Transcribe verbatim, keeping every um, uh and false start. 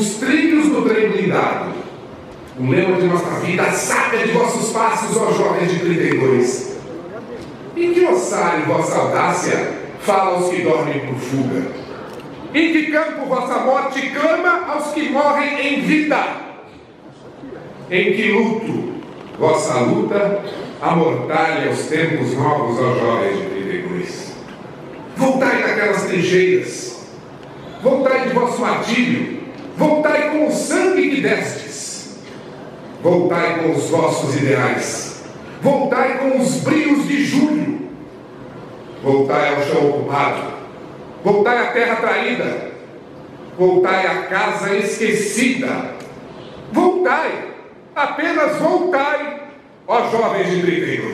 os trilhos do trem blindado. O lema de nossa vida: saca de vossos passos, ó jovens de trinta e dois. Em que ossário vossa audácia fala aos que dormem por fuga? Em que campo vossa morte clama aos que morrem em vida? Em que luto vossa luta amortalha os tempos novos, ó jovens de trinta e dois? Voltai daquelas trincheiras, voltai de vosso martírio, voltai com o sangue que destes, voltai com os vossos ideais, voltai com os brios de julho, voltai ao chão ocupado, voltai à terra traída, voltai à casa esquecida, voltai, apenas voltai, ó jovens de trinta e dois.